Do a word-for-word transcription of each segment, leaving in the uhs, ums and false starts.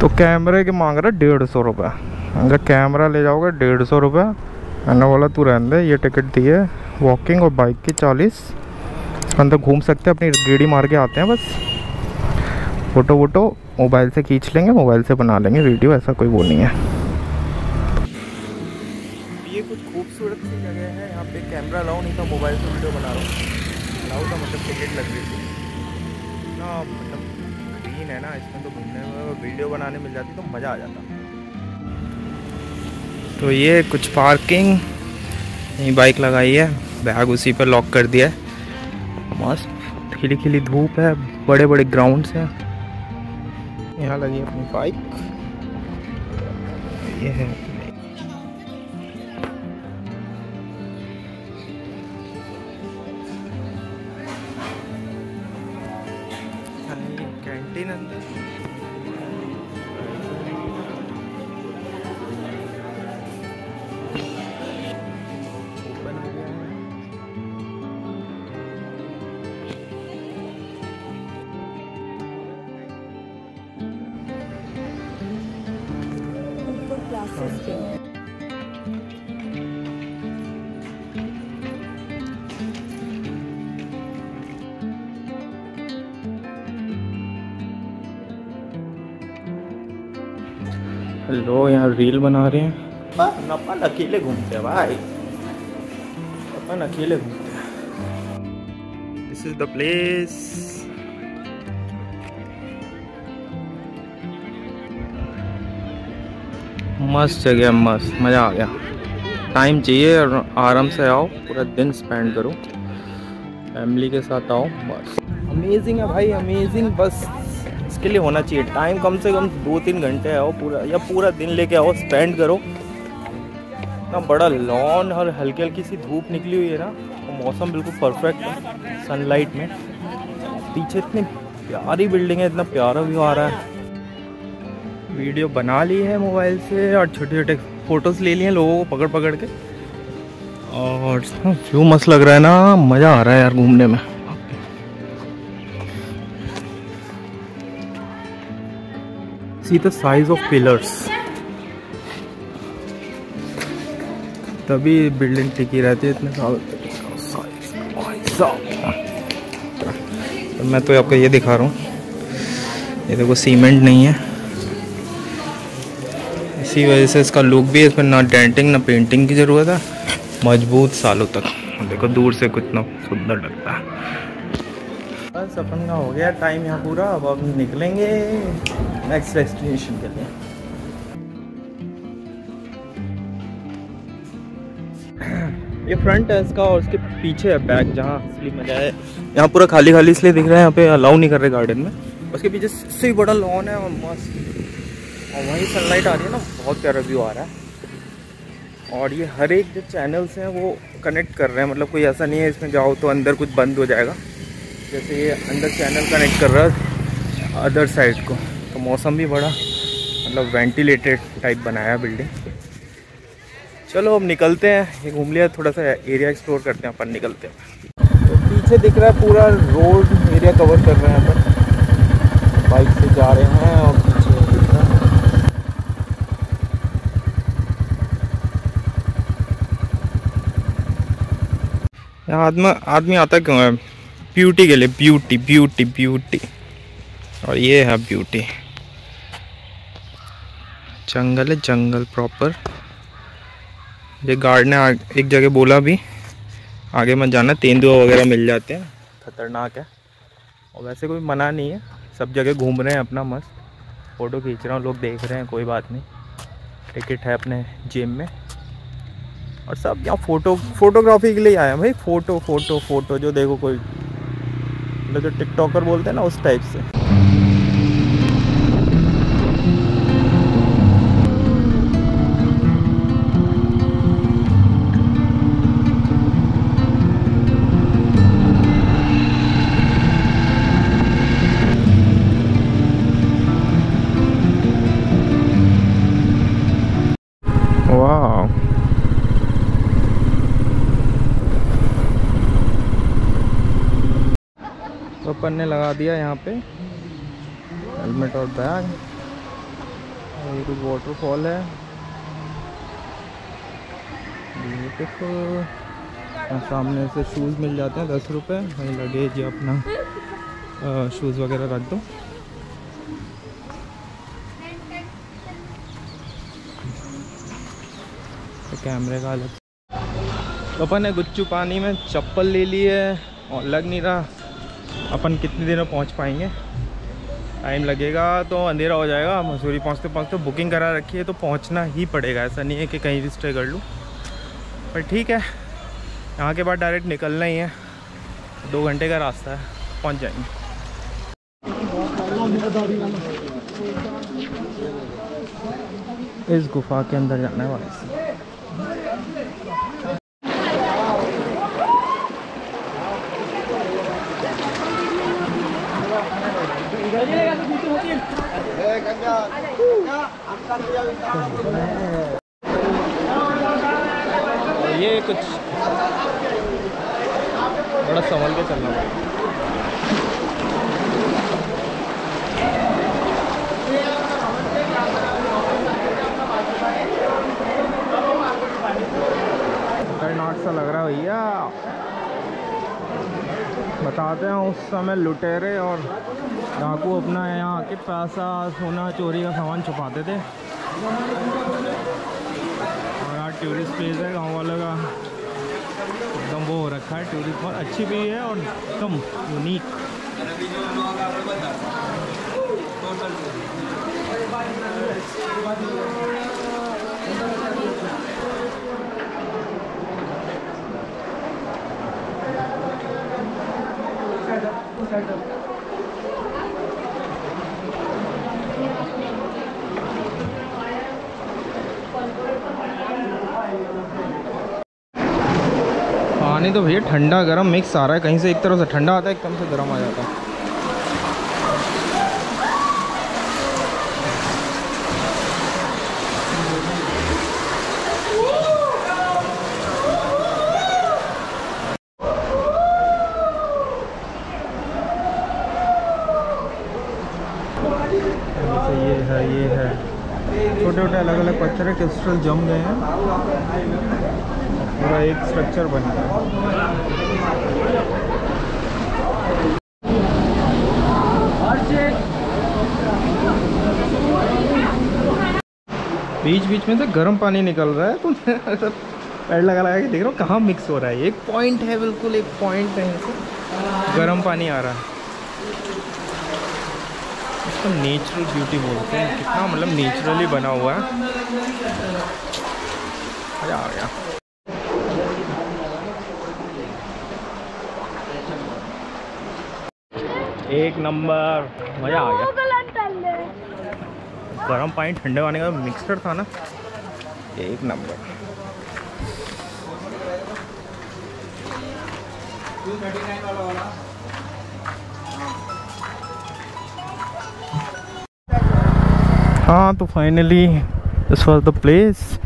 तो कैमरे के मांग रहा है डेढ़ सौ रुपये। अगर कैमरा ले जाओगे डेढ़ सौ रुपये। मैंने बोला तू रहने दे, ये टिकट दिए वॉकिंग और बाइक की चालीस। अंदर घूम सकते हैं, अपनी गेड़ी मार के आते हैं, बस फ़ोटो वोटो मोबाइल से खींच लेंगे, मोबाइल से बना लेंगे वीडियो, ऐसा कोई वो नहीं है। ये कुछ खूबसूरत सी जगह है, यहाँ पे कैमरा अलाउ नहीं था, मोबाइल से वीडियो बना रहा हूँ। अलाउ था मतलब टिकट लग रही थी ना, मतलब ग्रीन है ना, इसमें तो घूमने में वीडियो बनाने मिल जाती तो मज़ा आ जाता। तो ये कुछ पार्किंग बाइक लगाई है, बैग उसी पर लॉक कर दिया है। मस्त खिली खिली धूप है, बड़े बड़े ग्राउंड्स हैं। यहाँ लगी अपनी बाइक, ये है। कैंटीन अंदर लोग यहाँ रील बना रहे हैं। अपन अकेले घूमते हैं भाई, अपन अकेले घूमते हैं। This is the place. मस्त जगह, मस्त, मज़ा आ गया। टाइम चाहिए और आराम से आओ, पूरा दिन स्पेंड करो, फैमिली के साथ आओ, बस अमेजिंग है भाई, अमेजिंग। बस इसके लिए होना चाहिए टाइम, कम से कम दो तीन घंटे आओ पूरा, या पूरा दिन लेके आओ, स्पेंड करो। इतना बड़ा लॉन और हल्की हल्की सी धूप निकली हुई है ना, तो मौसम बिल्कुल परफेक्ट है सनलाइट में। पीछे इतनी प्यारी बिल्डिंग है, इतना प्यारा व्यू आ रहा है। वीडियो बना ली है मोबाइल से और छोटे छोटे फ़ोटोज़ ले लिए हैं लोगों को पकड़ पकड़ के, और व्यू मस्त लग रहा है ना, मज़ा आ रहा है यार घूमने में। See the size of pillars, तभी बिल्डिंग टिकी रहती है इतने सालों तक। मैं तो आपको ये दिखा रहा हूँ, ये देखो सीमेंट नहीं है, इसी वजह से इसका लुक भी, इसमें ना डेंटिंग ना पेंटिंग की ज़रूरत है, मजबूत सालों तक। देखो दूर से कितना सुंदर लगता है। बस अपन का हो गया टाइम यहाँ पूरा, अब अब निकलेंगे नेक्स्ट डेस्टिनेशन के लिए। ये फ्रंट है इसका और इसके पीछे है बैक, जहाँ असली मजा है। यहाँ पूरा खाली खाली इसलिए दिख रहा है, यहाँ पे अलाउ नहीं कर रहे गार्डन में। उसके पीछे इससे बड़ा लॉन है और मस्त, और वहीं सनलाइट आ रही है ना, बहुत प्यारा व्यू आ रहा है। और ये हर एक जो चैनल्स हैं वो कनेक्ट कर रहे हैं, मतलब कोई ऐसा नहीं है इसमें जाओ तो अंदर कुछ बंद हो जाएगा। जैसे ये अंदर चैनल कनेक्ट कर रहा है अदर साइड को, तो मौसम भी बड़ा मतलब वेंटिलेटेड टाइप बनाया बिल्डिंग। चलो अब निकलते हैं, ये घूम लिया, थोड़ा सा एरिया एक्सप्लोर करते हैं अपन, निकलते हैं। तो पीछे दिख रहा है पूरा रोड एरिया कवर कर रहे हैं अपन, बाइक से जा रहे हैं। और पीछे दिख रहा है यहाँ आदमी आदमी आता क्यों है, ब्यूटी के लिए, ब्यूटी ब्यूटी ब्यूटी। और ये है ब्यूटी, जंगल है, जंगल प्रॉपर। ये गार्ड ने एक जगह बोला भी आगे मत जाना, तेंदुआ वगैरह मिल जाते हैं, खतरनाक है। और वैसे कोई मना नहीं है, सब जगह घूम रहे हैं अपना, मस्त फ़ोटो खींच रहा हूँ, लोग देख रहे हैं, कोई बात नहीं। टिकट है अपने जेब में, और सब यहाँ फ़ोटो फोटोग्राफी के लिए आए हैं भाई, फ़ोटो फ़ोटो फ़ोटो। जो देखो कोई मतलब जो टिकटॉकर बोलते हैं ना, उस टाइप से। अपन ने लगा दिया यहाँ पे हेलमेट और बैग, ये कोई वाटरफॉल है, ब्यूटीफुल। सामने से शूज़ मिल जाते हैं दस रुपये। वहीं लगेज या अपना शूज़ वगैरह रख दो। कैमरे का अलग। अपन ने गुच्चू पानी में चप्पल ले ली है और लग नहीं रहा अपन कितनी देर में पहुंच पाएंगे। टाइम लगेगा तो अंधेरा हो जाएगा। मसूरी पहुंचते पहुंचते बुकिंग करा रखी है तो पहुंचना ही पड़ेगा, ऐसा नहीं है कि कहीं भी स्टे कर लूँ। पर ठीक है, यहाँ के बाद डायरेक्ट निकलना ही है। दो घंटे का रास्ता है, पहुँच जाएंगे। इस गुफा के अंदर जाना है वहाँ से। ये कुछ बड़ा संभल के चलना पड़ेगा। कर्नाटक सा लग रहा है भैया। बताते हैं उस समय लुटेरे और डाकू अपना यहाँ आके पैसा सोना चोरी का सामान छुपाते थे। और आज टूरिस्ट प्लेस है, गाँव वालों का एकदम वो हो रखा है टूरिस्ट, बहुत अच्छी भी है और एकदम यूनिक। पानी तो भैया ठंडा गर्म मिक्स आ रहा है। कहीं से एक तरफ से ठंडा आता है, एकदम से गर्म आ जाता है। ये है ये है छोटे छोटे अलग अलग पत्थर क्रिस्टल जम गए हैं, पूरा एक स्ट्रक्चर बन गया। बीच बीच में से गर्म पानी निकल रहा है। तुम पैड लगा लगा के देख रहा हूँ कहाँ मिक्स हो रहा है। एक पॉइंट है, बिल्कुल एक पॉइंट है, गर्म पानी आ रहा है। इसको नेचुरल ब्यूटी बोलते हैं। कितना मतलब नेचुरली बना हुआ है। मज़ा आ गया। एक नंबर, मज़ा आ गया। गर्म पानी ठंडे पानी का मिक्सचर था ना, एक नंबर। हाँ तो finally this was the place.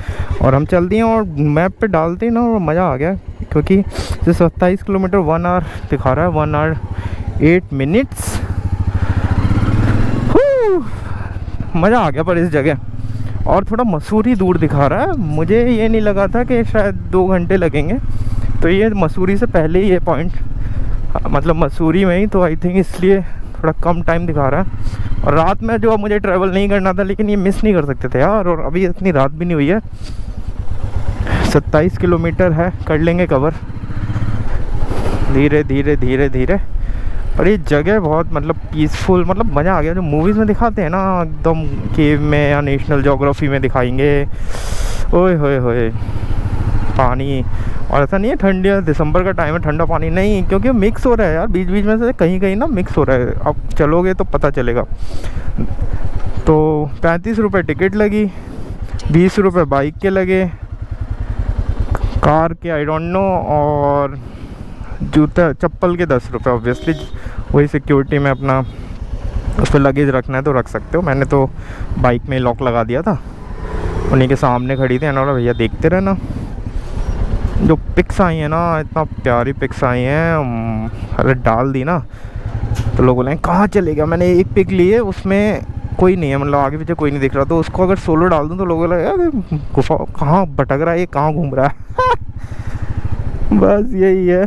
और हम चल दिए और मैप पे डालते हैं ना, और मज़ा आ गया क्योंकि जैसे सत्ताईस किलोमीटर वन आवर दिखा रहा है, वन आवर एट मिनट्स। मज़ा आ गया पर इस जगह। और थोड़ा मसूरी दूर दिखा रहा है, मुझे ये नहीं लगा था कि शायद दो घंटे लगेंगे। तो ये मसूरी से पहले ही ये पॉइंट, मतलब मसूरी में ही, तो आई थिंक इसलिए थोड़ा कम टाइम दिखा रहा है। और रात में जो मुझे ट्रैवल नहीं करना था, लेकिन ये मिस नहीं कर सकते थे यार। और अभी इतनी रात भी नहीं हुई है, सत्ताईस किलोमीटर है, कर लेंगे कवर धीरे धीरे धीरे धीरे। और ये जगह बहुत मतलब पीसफुल, मतलब मज़ा आ गया। जो मूवीज़ में दिखाते हैं ना एकदम केव में या नेशनल जोग्राफी में दिखाएंगे, ओए होए होए पानी। और ऐसा नहीं है ठंडी, दिसंबर का टाइम है, ठंडा पानी नहीं, क्योंकि मिक्स हो रहा है यार बीच बीच में से, कहीं कहीं ना मिक्स हो रहा है। अब चलोगे तो पता चलेगा। तो पैंतीस रुपये टिकट लगी, बीस रुपये बाइक के लगे, कार के आई डोंट नो, और जूता चप्पल के दस रुपये। ऑब्वियसली वही सिक्योरिटी में अपना उस पर लगेज रखना है तो रख सकते हो। मैंने तो बाइक में लॉक लगा दिया था, उन्हीं के सामने खड़ी थी ना, भैया देखते रहना। जो पिक्स आई हैं ना, इतना प्यारी पिक्स आई हैं, अगर डाल दी ना तो लोग बोले कहाँ चले गया। मैंने एक पिक ली है, उसमें कोई नहीं है, मतलब आगे पीछे कोई नहीं दिख रहा, तो उसको अगर सोलो डाल दूँ तो लोगों को लगेगा गुफा कहाँ भटक रहा है, ये कहाँ घूम रहा है। बस यही है।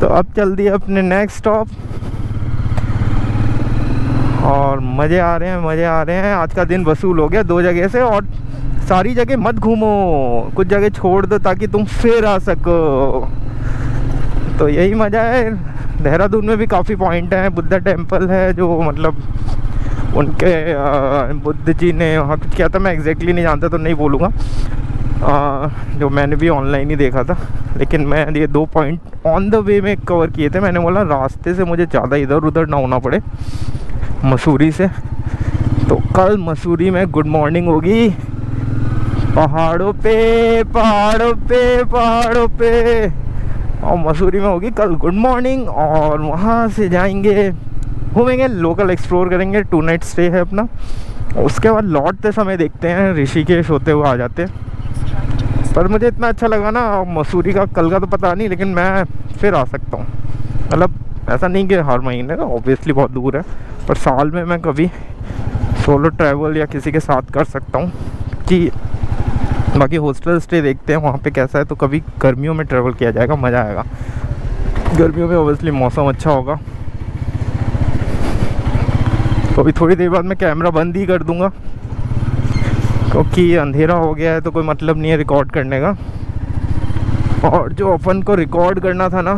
तो अब चल दिए अपने नेक्स्ट स्टॉप और मज़े आ रहे हैं, मज़े आ रहे हैं। आज का दिन वसूल हो गया दो जगह से। और सारी जगह मत घूमो, कुछ जगह छोड़ दो ताकि तुम फिर आ सको। तो यही मज़ा है। देहरादून में भी काफ़ी पॉइंट हैं, बुद्धा टेम्पल है जो मतलब उनके बुद्ध जी ने वहाँ कुछ किया था, मैं एग्जैक्टली नहीं जानता तो नहीं बोलूँगा, जो मैंने भी ऑनलाइन ही देखा था। लेकिन मैं ये दो पॉइंट ऑन द वे में कवर किए थे। मैंने बोला रास्ते से मुझे ज़्यादा इधर उधर ना होना पड़े मसूरी से। तो कल मसूरी में गुड मॉर्निंग होगी। पहाड़ों पे पहाड़ों पे पहाड़ों पे और मसूरी में होगी कल गुड मॉर्निंग। और वहाँ से जाएंगे, घूमेंगे, लोकल एक्सप्लोर करेंगे, टू नाइट स्टे है अपना। उसके बाद लौटते समय देखते हैं, ऋषिकेश होते हुए आ जाते। पर मुझे इतना अच्छा लगा ना मसूरी का, कल का तो पता नहीं, लेकिन मैं फिर आ सकता हूँ। मतलब ऐसा नहीं कि हर महीने, ऑब्वियसली बहुत दूर है, पर साल में मैं कभी सोलो ट्रैवल या किसी के साथ कर सकता हूँ। कि बाकी हॉस्टल स्टे देखते हैं वहाँ पे कैसा है। तो कभी गर्मियों में ट्रैवल किया जाएगा, मज़ा आएगा। गर्मियों में ऑब्वियसली मौसम अच्छा होगा। तो अभी थोड़ी देर बाद मैं कैमरा बंद ही कर दूँगा क्योंकि अंधेरा हो गया है, तो कोई मतलब नहीं है रिकॉर्ड करने का। और जो अपन को रिकॉर्ड करना था ना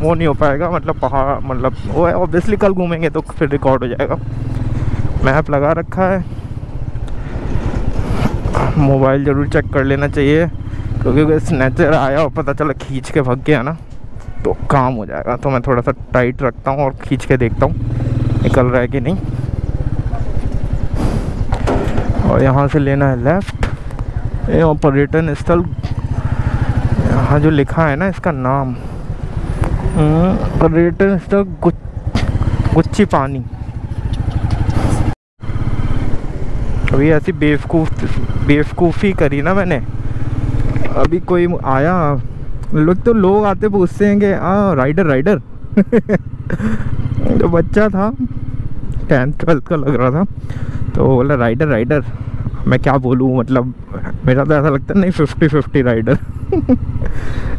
वो नहीं हो पाएगा, मतलब पहाड़ मतलब वो है। ऑब्वियसली कल घूमेंगे तो फिर रिकॉर्ड हो जाएगा। मैप लगा रखा है, मोबाइल ज़रूर चेक कर लेना चाहिए क्योंकि कोई स्नैचर आया और पता चला खींच के भाग गया ना तो काम हो जाएगा। तो मैं थोड़ा सा टाइट रखता हूँ और खींच के देखता हूँ निकल रहा है कि नहीं। और यहाँ से लेना है लेफ़्ट। ये पर्यटन स्थल यहाँ जो लिखा है ना इसका नाम पर्यटन स्थल गुच, गुच्ची पानी। अभी ऐसी बेवकूफ बेवकूफ़ी करी ना मैंने। अभी कोई आया, लोग तो लोग आते पूछते हैं कि आ राइडर राइडर तो बच्चा था टेंथ ट्वेल्थ का लग रहा था, तो बोला राइडर राइडर। मैं क्या बोलूँ, मतलब मेरा तो ऐसा लगता है नहीं फिफ्टी फिफ्टी राइडर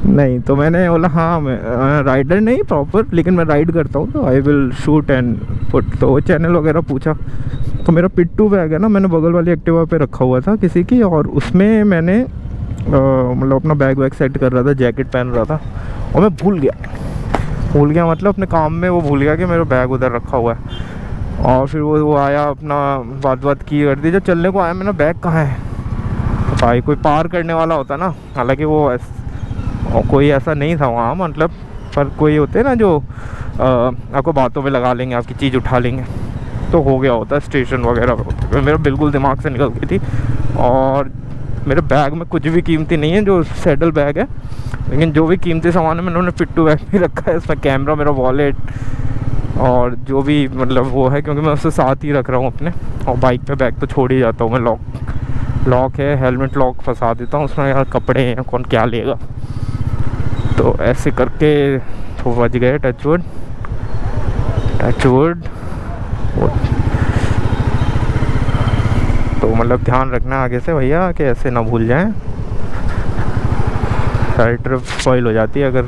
नहीं तो मैंने बोला हाँ मैं राइडर नहीं प्रॉपर, लेकिन मैं राइड करता हूँ, तो I will shoot and put. तो वो चैनल वगैरह पूछा, तो मेरा पिट्टू बैग है ना, मैंने बगल वाली एक्टिवा पे रखा हुआ था किसी की, और उसमें मैंने मतलब अपना बैग वैग सेट कर रहा था, जैकेट पहन रहा था, और मैं भूल गया भूल गया मतलब अपने काम में वो भूल गया कि मेरा बैग उधर रखा हुआ है। और फिर वो वो आया अपना बात बात की कर दी, जो चलने को आया मैंने बैग कहाँ है, तो भाई कोई पार करने वाला होता ना, हालांकि वो एस, कोई ऐसा नहीं था वहाँ मतलब, पर कोई होते ना जो आ, आपको बातों में लगा लेंगे, आपकी चीज़ उठा लेंगे, तो हो गया होता स्टेशन वगैरह। मेरा बिल्कुल दिमाग से निकल गई थी। और मेरे बैग में कुछ भी कीमती नहीं है, जो सैडल बैग है, लेकिन जो भी कीमती सामान है मैंने उन्होंने पिट्टू बैग में रखा है। इसमें कैमरा, मेरा वॉलेट और जो भी मतलब वो है, क्योंकि मैं उससे साथ ही रख रहा हूँ अपने। और बाइक पे बैग तो छोड़ ही जाता हूँ मैं, लॉक लॉक है, हेलमेट लॉक फंसा देता हूँ उसमें, यार कपड़े हैं कौन क्या लेगा। तो ऐसे करके तो बच गए, टचवुड टचवुड। तो मतलब ध्यान रखना आगे से भैया कि ऐसे ना भूल जाएं, सारी ट्रिप स्पॉइल हो जाती है अगर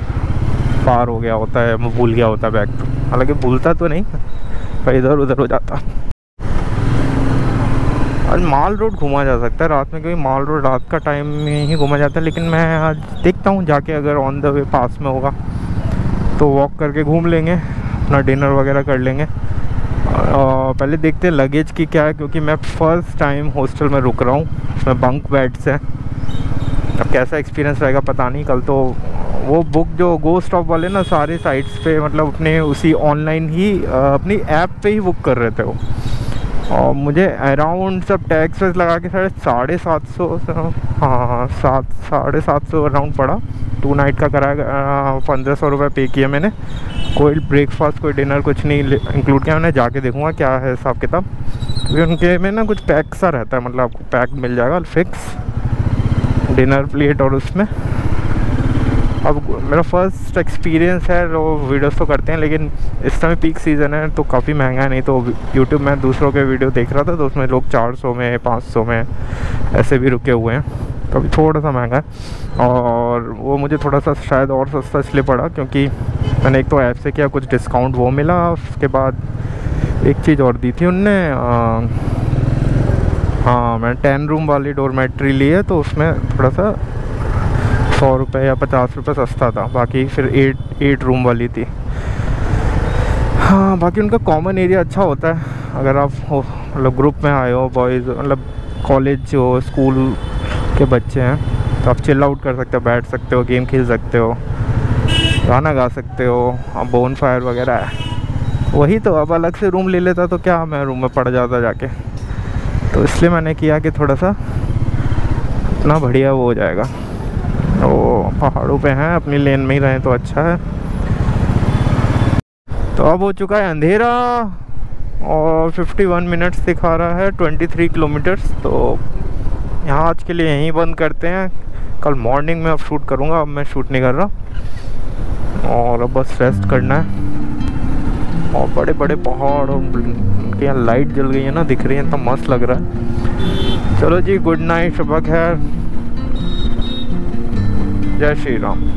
पार हो गया होता है, भूल गया होता बैग तो। हालांकि भूलता तो नहीं पर इधर उधर हो जाता। आज माल रोड घूमा जा सकता है रात में, क्योंकि माल रोड रात का टाइम में ही घूमा जाता है। लेकिन मैं आज देखता हूँ जाके, अगर ऑन द वे पास में होगा तो वॉक करके घूम लेंगे, अपना डिनर वगैरह कर लेंगे। और पहले देखते हैं लगेज की क्या है, क्योंकि मैं फ़र्स्ट टाइम हॉस्टल में रुक रहा हूँ, उसमें बंक बेड्स हैं। अब कैसा एक्सपीरियंस रहेगा पता नहीं। कल तो वो बुक जो गो स्टॉप वाले ना सारे साइट्स पे मतलब अपने उसी ऑनलाइन ही अपनी ऐप पे ही बुक कर रहे थे वो। और मुझे अराउंड सब टैक्स वैक्स लगा के साढ़े साढ़े सात सौ हाँ सात साढ़े सात सौ अराउंड पड़ा। टू नाइट का कराया, पंद्रह सौ रुपये पे किया मैंने। कोई ब्रेकफास्ट कोई डिनर कुछ नहीं इंक्लूड किया मैंने, जाके देखूँगा क्या है हिसाब किताब, क्योंकि उनके में ना कुछ पैक सा रहता है, मतलब आपको पैक मिल जाएगा फिक्स, डिनर प्लेट और उसमें अब मेरा फर्स्ट एक्सपीरियंस है, लोग वीडियोस तो करते हैं लेकिन इस समय पीक सीज़न है तो काफ़ी महंगा है। नहीं तो यूट्यूब में दूसरों के वीडियो देख रहा था तो उसमें लोग चार सौ में पाँच सौ में ऐसे भी रुके हुए हैं, तो अभी थोड़ा सा महंगा है। और वो मुझे थोड़ा सा शायद और सस्ता इसलिए पड़ा क्योंकि मैंने एक तो ऐप से किया, कुछ डिस्काउंट वो मिला, उसके बाद एक चीज़ और दी थी उनने, हाँ मैंने टेन रूम वाली डोरमेट्री ली है तो उसमें थोड़ा सा सौ रुपये या पचास रुपये सस्ता था, बाकी फिर एट एट रूम वाली थी। हाँ बाकी उनका कॉमन एरिया अच्छा होता है, अगर आप हो मतलब ग्रुप में आए हो, बॉयज़ मतलब कॉलेज हो स्कूल के बच्चे हैं तो आप चिल आउट कर सकते हो, बैठ सकते हो, गेम खेल सकते हो, गाना गा सकते हो, आप बोन फायर वगैरह। वही तो अब अलग से रूम ले लेता तो क्या मैं रूम में पड़ जाता जाके, तो इसलिए मैंने किया कि थोड़ा सा इतना बढ़िया वो हो जाएगा। वो पहाड़ों पे हैं, अपनी लेन में ही रहें तो अच्छा है। तो अब हो चुका है अंधेरा और इक्यावन मिनट्स दिखा रहा है, तेईस किलोमीटर्स। तो यहाँ आज के लिए यहीं बंद करते हैं, कल मॉर्निंग में अब शूट करूँगा, अब मैं शूट नहीं कर रहा। और अब बस रेस्ट करना है। और बड़े बड़े पहाड़ और उनके यहाँ लाइट जल गई है ना, दिख रही है, इतना मस्त लग रहा है। चलो जी, गुड नाइट, शब्बा खैर, जय श्री राम।